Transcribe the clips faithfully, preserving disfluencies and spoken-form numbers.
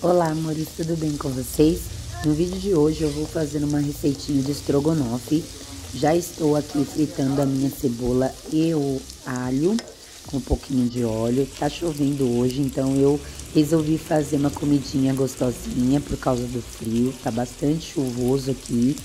Olá amores, tudo bem com vocês? No vídeo de hoje eu vou fazer uma receitinha de strogonoff. Já estou aqui fritando a minha cebola e o alho com um pouquinho de óleo. Tá chovendo hoje, então eu resolvi fazer uma comidinha gostosinha por causa do frio. Tá bastante chuvoso aqui.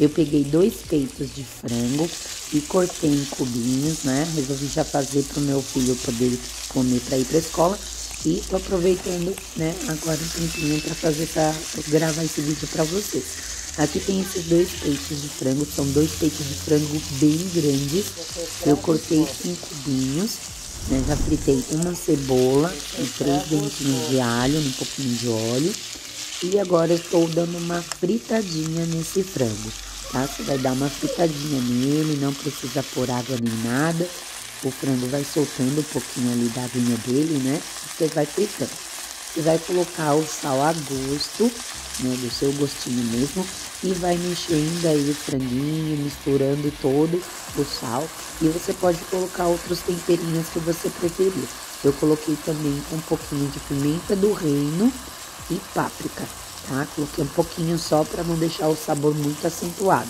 Eu peguei dois peitos de frango e cortei em cubinhos, né? Resolvi já fazer pro meu filho poder comer para ir pra escola. E tô aproveitando, né, agora um tempinho para fazer pra gravar esse vídeo para vocês. Aqui tem esses dois peitos de frango, são dois peitos de frango bem grandes. Eu cortei em cubinhos, né, já fritei uma cebola e três dentinhos de alho, um pouquinho de óleo. E agora eu estou dando uma fritadinha nesse frango, tá? Você vai dar uma fritadinha nele, não precisa pôr água nem nada. O frango vai soltando um pouquinho ali da aguinha dele, né? Você vai fritando. Você vai colocar o sal a gosto, né? Do seu gostinho mesmo. E vai mexendo aí o franguinho, misturando todo o sal. E você pode colocar outros temperinhos que você preferir. Eu coloquei também um pouquinho de pimenta do reino e páprica, tá? Coloquei um pouquinho só para não deixar o sabor muito acentuado.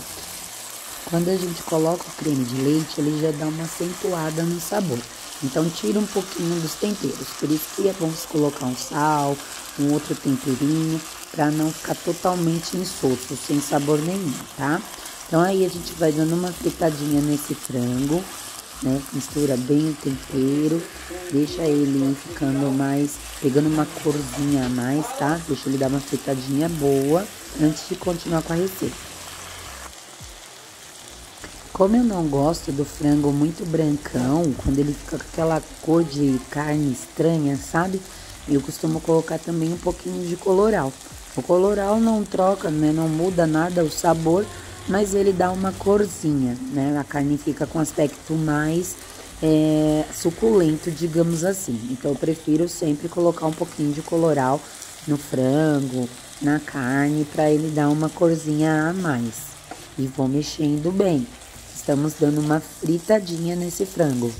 Quando a gente coloca o creme de leite, ele já dá uma acentuada no sabor. Então, tira um pouquinho dos temperos. Por isso que é bom se colocar um sal, um outro temperinho, para não ficar totalmente insosso, sem sabor nenhum, tá? Então, aí a gente vai dando uma fritadinha nesse frango, né? Mistura bem o tempero, deixa ele ficando mais, pegando uma corzinha a mais, tá? Deixa ele dar uma fritadinha boa antes de continuar com a receita. Como eu não gosto do frango muito brancão, quando ele fica com aquela cor de carne estranha, sabe? Eu costumo colocar também um pouquinho de colorau. O colorau não troca, né? Não muda nada o sabor, mas ele dá uma corzinha, né? A carne fica com aspecto mais é, suculento, digamos assim. Então eu prefiro sempre colocar um pouquinho de colorau no frango, na carne, para ele dar uma corzinha a mais. E vou mexendo bem. Estamos dando uma fritadinha nesse frango.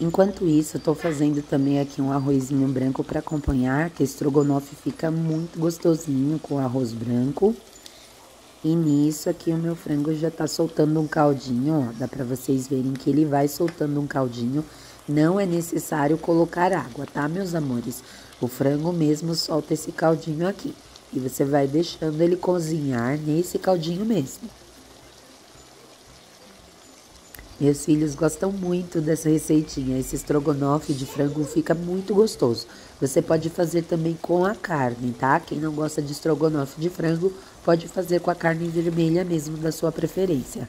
Enquanto isso, eu tô fazendo também aqui um arrozinho branco para acompanhar, que strogonoff fica muito gostosinho com arroz branco. E nisso aqui o meu frango já tá soltando um caldinho, ó. Dá para vocês verem que ele vai soltando um caldinho. Não é necessário colocar água, tá, meus amores? O frango mesmo solta esse caldinho aqui. E você vai deixando ele cozinhar nesse caldinho mesmo. Meus filhos gostam muito dessa receitinha. Esse strogonoff de frango fica muito gostoso. Você pode fazer também com a carne, tá? Quem não gosta de strogonoff de frango, pode fazer com a carne vermelha mesmo, da sua preferência.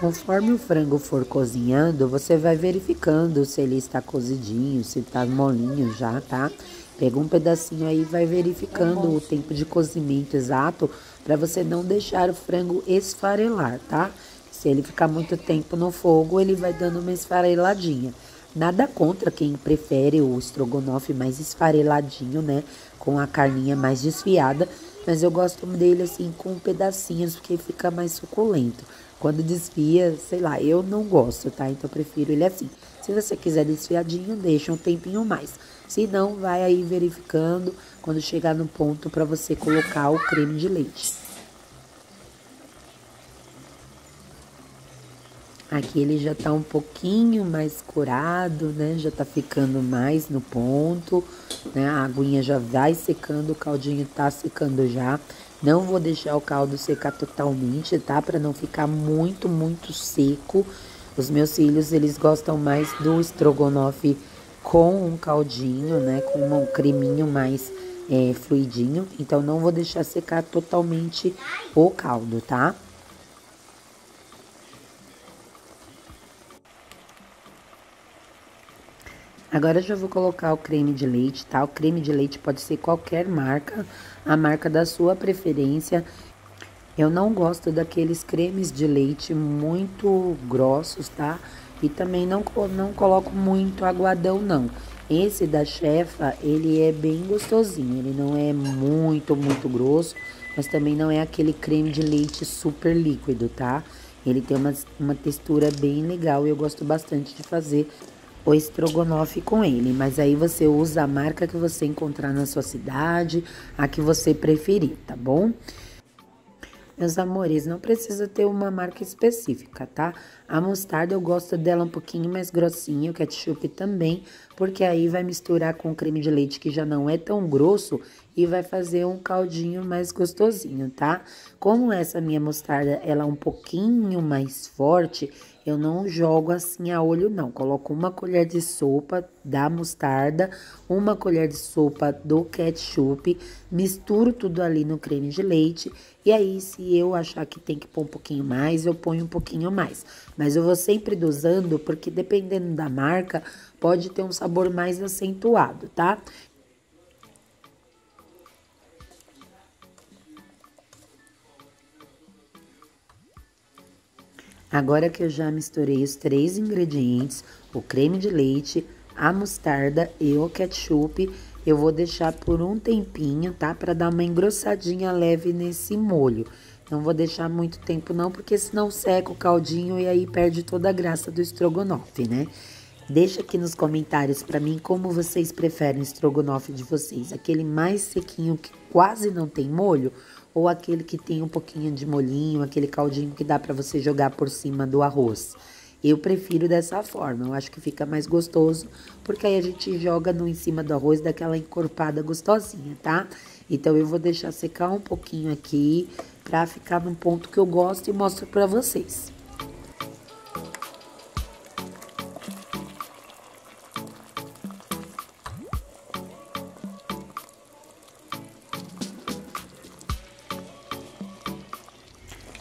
Conforme o frango for cozinhando, você vai verificando se ele está cozidinho, se está molinho já, tá? Pega um pedacinho aí e vai verificando o tempo de cozimento exato para você não deixar o frango esfarelar, tá? Se ele ficar muito tempo no fogo, ele vai dando uma esfareladinha. Nada contra quem prefere o strogonoff mais esfareladinho, né? Com a carninha mais desfiada, mas eu gosto dele assim com pedacinhos porque fica mais suculento. Quando desfia, sei lá, eu não gosto, tá? Então eu prefiro ele assim. Se você quiser desfiadinho, deixa um tempinho mais. Se não, vai aí verificando quando chegar no ponto para você colocar o creme de leite. Aqui ele já tá um pouquinho mais curado, né? Já tá ficando mais no ponto, né? A aguinha já vai secando, o caldinho tá secando já. Não vou deixar o caldo secar totalmente, tá? Pra não ficar muito, muito seco. Os meus filhos, eles gostam mais do strogonoff com um caldinho, né? Com um creminho mais é, fluidinho. Então, não vou deixar secar totalmente o caldo, tá? Agora eu já vou colocar o creme de leite, tá? O creme de leite pode ser qualquer marca, a marca da sua preferência. Eu não gosto daqueles cremes de leite muito grossos, tá? E também não, não coloco muito aguadão, não. Esse da Chefa, ele é bem gostosinho, ele não é muito, muito grosso. mas também não é aquele creme de leite super líquido, tá? Ele tem uma, uma textura bem legal e eu gosto bastante de fazer o estrogonofe com ele. Mas aí você usa a marca que você encontrar na sua cidade, a que você preferir, tá bom? Meus amores, não precisa ter uma marca específica, tá? A mostarda eu gosto dela um pouquinho mais grossinha, o ketchup também, porque aí vai misturar com o creme de leite que já não é tão grosso e vai fazer um caldinho mais gostosinho, tá? Como essa minha mostarda, ela é um pouquinho mais forte, eu não jogo assim a olho não, coloco uma colher de sopa da mostarda, uma colher de sopa do ketchup, misturo tudo ali no creme de leite e aí se eu achar que tem que pôr um pouquinho mais, eu ponho um pouquinho mais. Mas eu vou sempre dosando porque dependendo da marca pode ter um sabor mais acentuado, tá? Agora que eu já misturei os três ingredientes, o creme de leite, a mostarda e o ketchup, eu vou deixar por um tempinho, tá? Para dar uma engrossadinha leve nesse molho. Não vou deixar muito tempo não, porque senão seca o caldinho e aí perde toda a graça do estrogonofe, né? Deixa aqui nos comentários para mim como vocês preferem o estrogonofe de vocês. Aquele mais sequinho que quase não tem molho, ou aquele que tem um pouquinho de molhinho, aquele caldinho que dá para você jogar por cima do arroz. Eu prefiro dessa forma, eu acho que fica mais gostoso, porque aí a gente joga no em cima do arroz daquela encorpada gostosinha, tá? Então eu vou deixar secar um pouquinho aqui para ficar num ponto que eu gosto e mostro para vocês.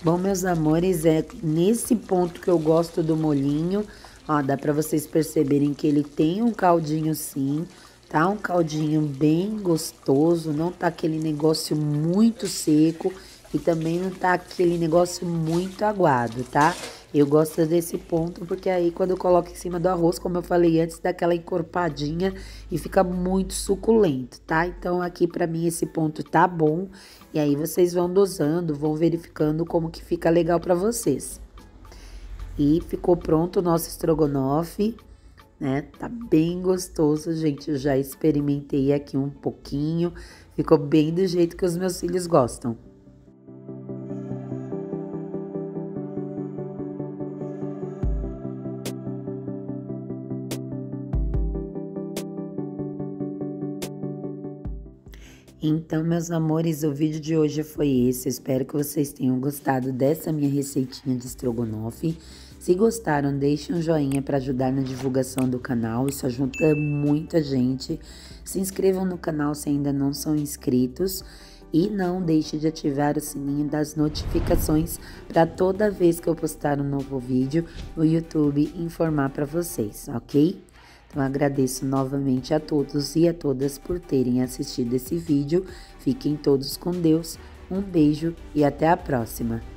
Bom, meus amores, é nesse ponto que eu gosto do molhinho, ó, dá pra vocês perceberem que ele tem um caldinho sim, tá? Um caldinho bem gostoso, não tá aquele negócio muito seco e também não tá aquele negócio muito aguado, tá? Eu gosto desse ponto porque aí quando eu coloco em cima do arroz, como eu falei antes, dá aquela encorpadinha e fica muito suculento, tá? Então aqui pra mim esse ponto tá bom e aí vocês vão dosando, vão verificando como que fica legal pra vocês. E ficou pronto o nosso estrogonofe, né? Tá bem gostoso, gente, eu já experimentei aqui um pouquinho, ficou bem do jeito que os meus filhos gostam. Então, meus amores, o vídeo de hoje foi esse. Eu espero que vocês tenham gostado dessa minha receitinha de estrogonofe. Se gostaram, deixem um joinha para ajudar na divulgação do canal. Isso ajuda muita gente. Se inscrevam no canal se ainda não são inscritos. E não deixe de ativar o sininho das notificações para toda vez que eu postar um novo vídeo, o YouTube informar para vocês, ok? Eu agradeço novamente a todos e a todas por terem assistido esse vídeo. Fiquem todos com Deus, um beijo e até a próxima!